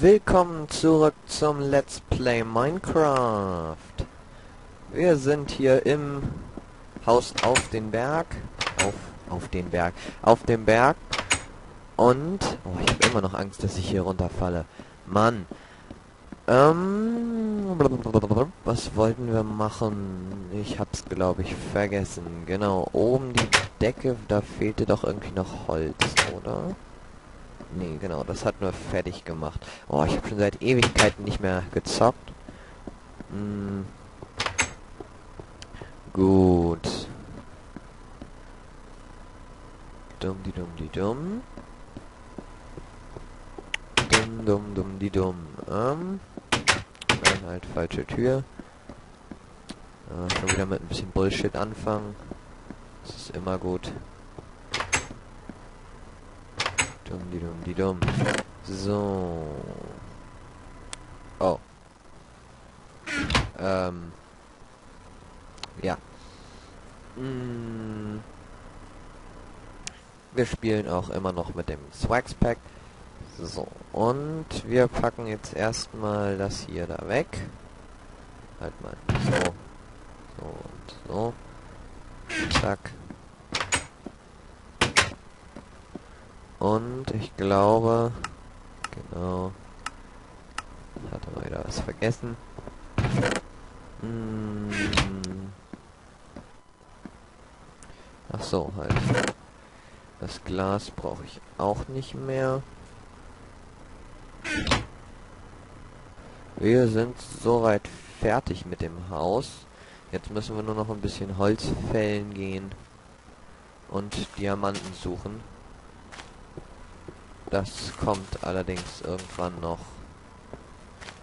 Willkommen zurück zum Let's Play Minecraft. Wir sind hier im Haus auf den Berg. Auf dem Berg. Und... oh, ich habe immer noch Angst, dass ich hier runterfalle. Mann. Was wollten wir machen? Ich hab's, glaube ich, vergessen. Genau, oben die Decke, da fehlte doch irgendwie noch Holz, oder? Nee, genau, das hat nur fertig gemacht. Oh, ich habe schon seit Ewigkeiten nicht mehr gezockt. Gut. Dumm-di-dumm-di-dumm. Dumm-dumm-dumm-di-dumm. Nein, halt, falsche Tür. Schon wieder mit ein bisschen Bullshit anfangen. Das ist immer gut. Dumm-di-dumm-di-dumm. So. Oh. Ja. Wir spielen auch immer noch mit dem Swagspack. So, und wir packen jetzt erstmal das hier da weg. Halt mal. So. So und so. Zack. Und ich glaube... genau. Ich hatte mal wieder was vergessen. Ach so, halt. Das Glas brauche ich auch nicht mehr. Wir sind soweit fertig mit dem Haus. Jetzt müssen wir nur noch ein bisschen Holz fällen gehen und Diamanten suchen. Das kommt allerdings irgendwann noch.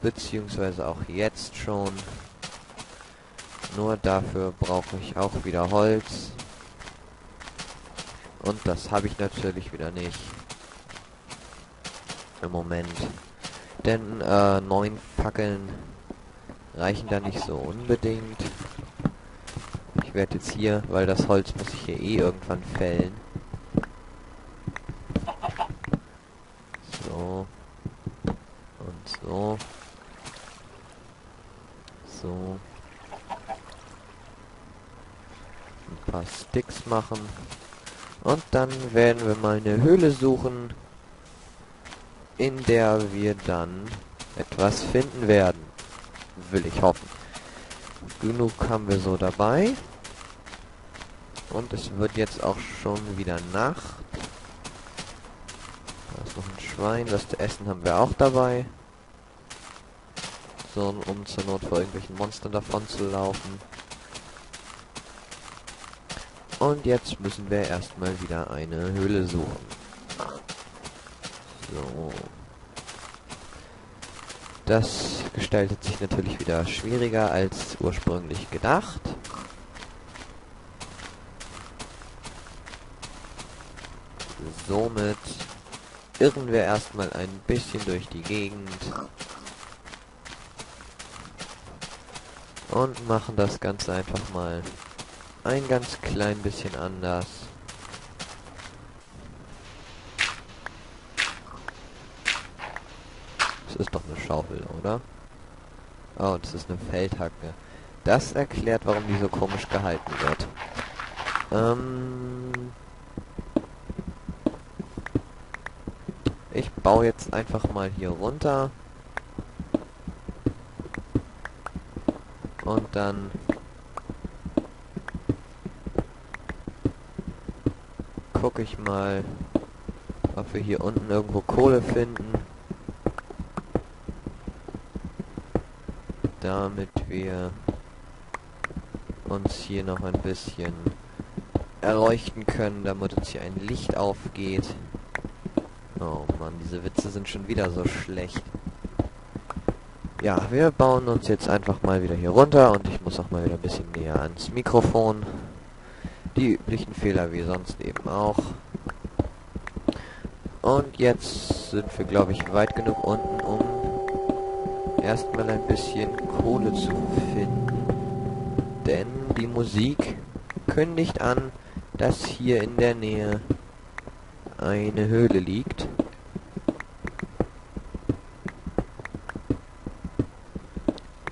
Beziehungsweise auch jetzt schon. Nur dafür brauche ich auch wieder Holz. Und das habe ich natürlich wieder nicht. Im Moment. Denn 9 Fackeln reichen da nicht so unbedingt. Ich werde jetzt hier, weil das Holz muss ich hier eh irgendwann fällen. So. Und so. So. Ein paar Sticks machen. Und dann werden wir mal eine Höhle suchen, in der wir dann etwas finden werden. Will ich hoffen. Genug haben wir so dabei. Und es wird jetzt auch schon wieder Nacht. Da ist noch ein Schwein. Was zu essen haben wir auch dabei. So, um zur Not vor irgendwelchen Monstern davon zu laufen. Und jetzt müssen wir erstmal wieder eine Höhle suchen. So. Das gestaltet sich natürlich wieder schwieriger als ursprünglich gedacht. Somit irren wir erstmal ein bisschen durch die Gegend. Und machen das Ganze einfach mal ein ganz klein bisschen anders. Das ist doch eine Schaufel, oder? Oh, das ist eine Feldhacke. Das erklärt, warum die so komisch gehalten wird. Ich baue jetzt einfach mal hier runter. Und dann... gucke ich mal, ob wir hier unten irgendwo Kohle finden, damit wir uns hier noch ein bisschen erleuchten können, damit uns hier ein Licht aufgeht. Oh Mann, diese Witze sind schon wieder so schlecht. Ja, wir bauen uns jetzt einfach mal wieder hier runter und ich muss auch mal wieder ein bisschen näher ans Mikrofon. Die üblichen Fehler wie sonst eben auch. Und jetzt sind wir, glaube ich, weit genug unten, um erstmal ein bisschen Kohle zu finden. Denn die Musik kündigt an, dass hier in der Nähe eine Höhle liegt.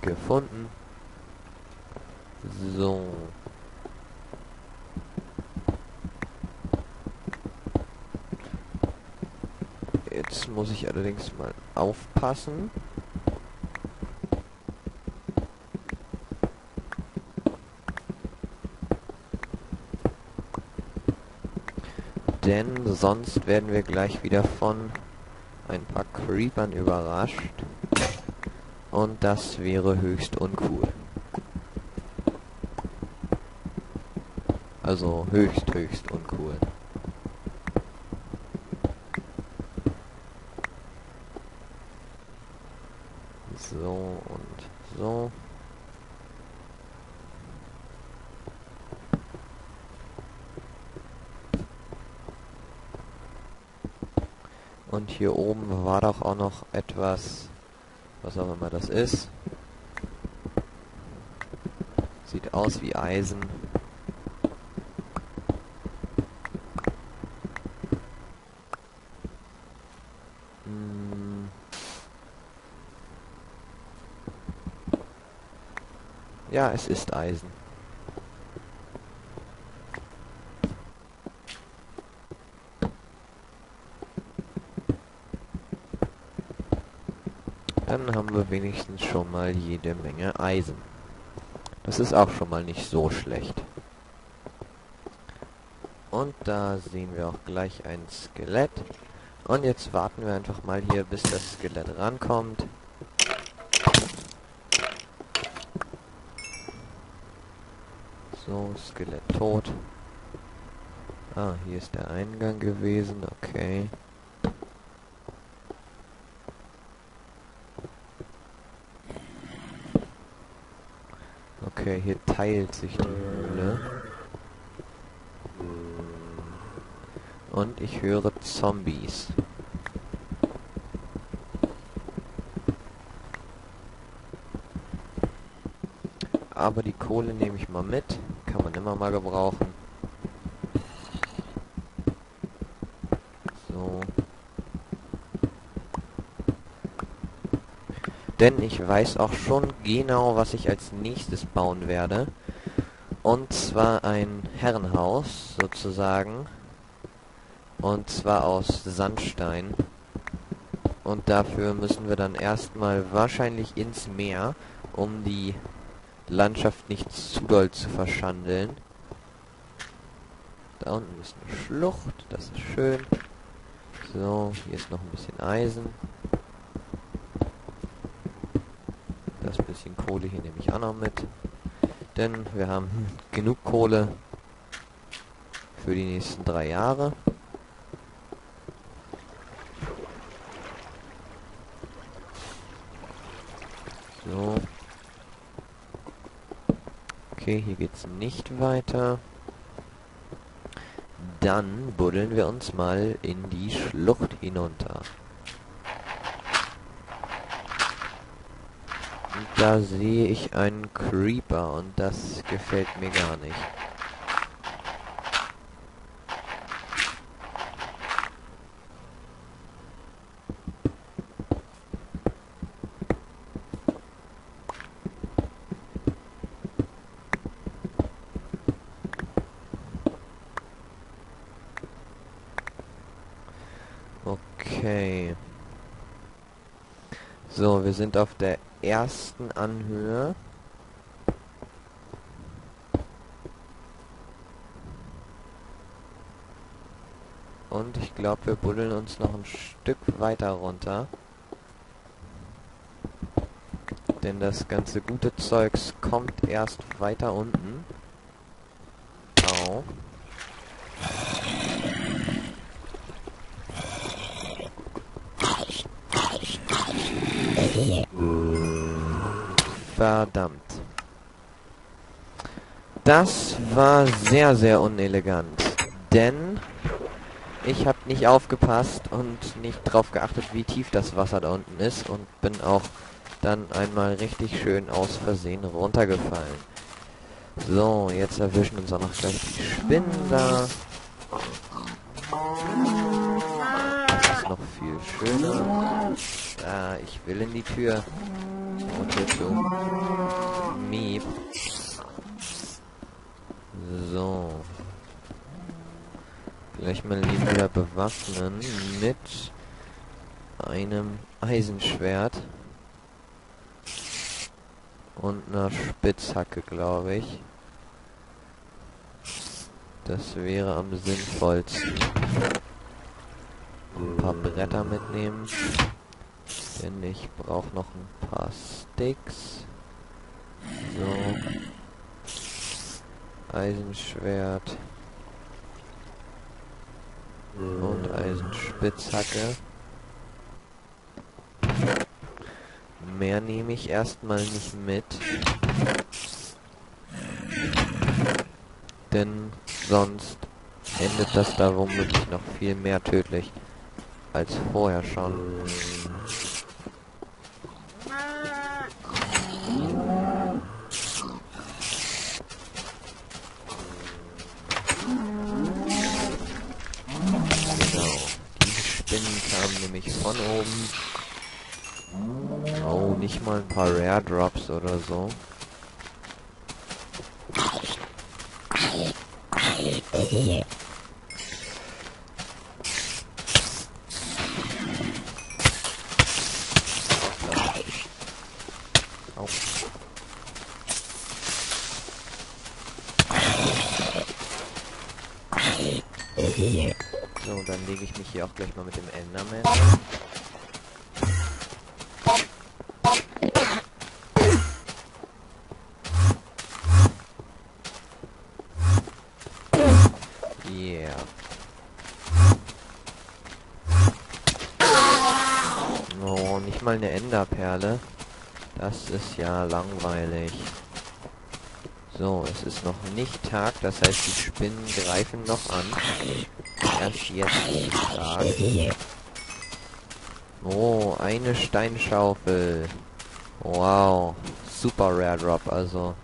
Gefunden. So. Jetzt muss ich allerdings mal aufpassen. Denn sonst werden wir gleich wieder von ein paar Creepern überrascht. Und das wäre höchst uncool. Also höchst uncool. So und so. Und hier oben war doch auch noch etwas, was auch immer das ist. Sieht aus wie Eisen. Ja, es ist Eisen. Dann haben wir wenigstens schon mal jede Menge Eisen. Das ist auch schon mal nicht so schlecht. Und da sehen wir auch gleich ein Skelett. Und jetzt warten wir einfach mal hier, bis das Skelett rankommt. So, Skelett tot. Ah, hier ist der Eingang gewesen, okay. Okay, hier teilt sich die Höhle. Und ich höre Zombies. Aber die Kohle nehme ich mal mit. Kann man immer mal gebrauchen. So. Denn ich weiß auch schon genau, was ich als nächstes bauen werde. Und zwar ein Herrenhaus, sozusagen. Und zwar aus Sandstein. Und dafür müssen wir dann erstmal wahrscheinlich ins Meer, um die Landschaft nicht zu doll zu verschandeln. Da unten ist eine Schlucht, das ist schön. So, hier ist noch ein bisschen Eisen. Das bisschen Kohle hier nehme ich auch noch mit. Denn wir haben genug Kohle für die nächsten 3 Jahre. So. Okay, hier geht's nicht weiter. Dann buddeln wir uns mal in die Schlucht hinunter. Und da sehe ich einen Creeper und das gefällt mir gar nicht. Okay. So, wir sind auf der ersten Anhöhe. Und ich glaube, wir buddeln uns noch ein Stück weiter runter. Denn das ganze gute Zeugs kommt erst weiter unten. Au. Verdammt. Das war sehr, sehr unelegant. Denn ich habe nicht aufgepasst und nicht drauf geachtet, wie tief das Wasser da unten ist. Und bin auch dann einmal richtig schön aus Versehen runtergefallen. So, jetzt erwischen uns auch noch gleich die Spinner. Das ist noch viel schöner. Ja, ich will in die Tür. Und jetzt so. Miep. So. Gleich mal lieber bewaffnen mit einem Eisenschwert. Und einer Spitzhacke, glaube ich. Das wäre am sinnvollsten. Ein paar Bretter mitnehmen. Denn ich brauche noch ein paar Sticks. So. Eisenschwert. Und Eisenspitzhacke. Mehr nehme ich erstmal nicht mit. Denn sonst endet das da womöglich noch viel mehr tödlich als vorher schon. Genau. Diese Spinnen kamen nämlich von oben. Oh, nicht mal ein paar Rare Drops oder so. Oh. So, dann lege ich mich hier auch gleich mal mit dem Enderman an. Eine Enderperle. Das ist ja langweilig. So, es ist noch nicht Tag, das heißt, die Spinnen greifen noch an. Erst jetzt ist Tag. Oh, eine Steinschaufel. Wow. Super Rare Drop, also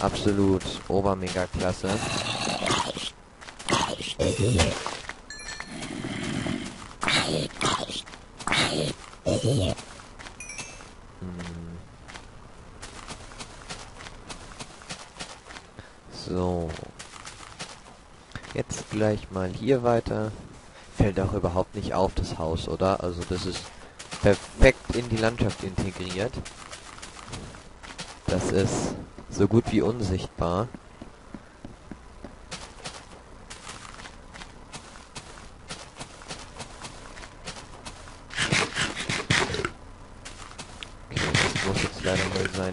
absolut Obermega-Klasse. So. Jetzt gleich mal hier weiter. Fällt auch überhaupt nicht auf, das Haus, oder? Also das ist perfekt in die Landschaft integriert. Das ist so gut wie unsichtbar.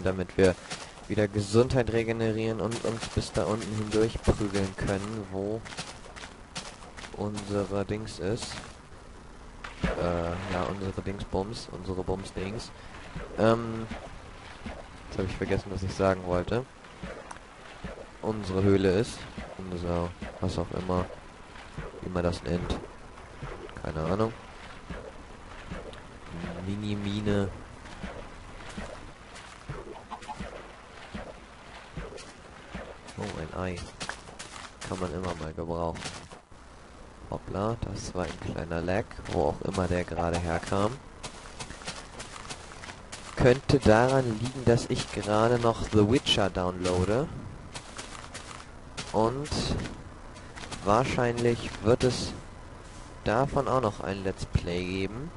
Damit wir wieder Gesundheit regenerieren und uns bis da unten hindurch prügeln können, wo unsere Dings ist. Ja, unsere Dingsbums, unsere Bumsdings. Jetzt habe ich vergessen, was ich sagen wollte. Unsere Höhle ist. Unser, was auch immer, wie man das nennt. Keine Ahnung. Mini-Mine. Ein Ei. Kann man immer mal gebrauchen. Hoppla, das war ein kleiner Lag, wo auch immer der gerade herkam. Könnte daran liegen, dass ich gerade noch The Witcher downloade. Und wahrscheinlich wird es davon auch noch ein Let's Play geben.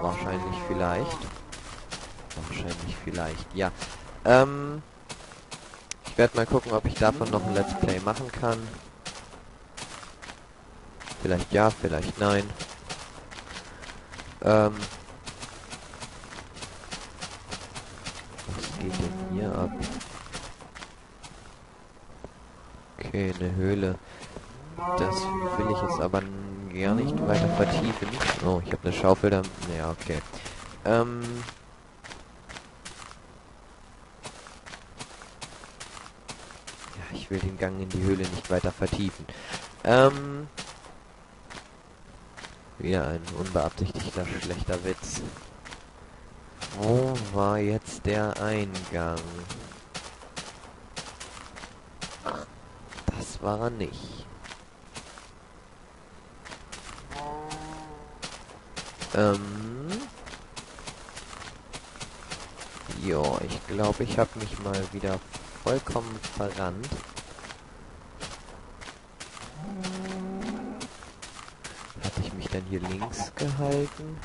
Wahrscheinlich vielleicht. Wahrscheinlich vielleicht, ja. Ich werde mal gucken, ob ich davon noch ein Let's Play machen kann. Vielleicht ja, vielleicht nein. Was geht denn hier ab? Okay, eine Höhle. Das will ich jetzt aber gar nicht weiter vertiefen. Oh, ich habe eine Schaufel da. Ja, okay. Ich will den Gang in die Höhle nicht weiter vertiefen. Wieder ein unbeabsichtigter schlechter Witz. Wo war jetzt der Eingang? Das war er nicht. Jo, ich glaube, ich habe mich mal wieder vollkommen verrannt. Hatte ich mich dann hier links gehalten?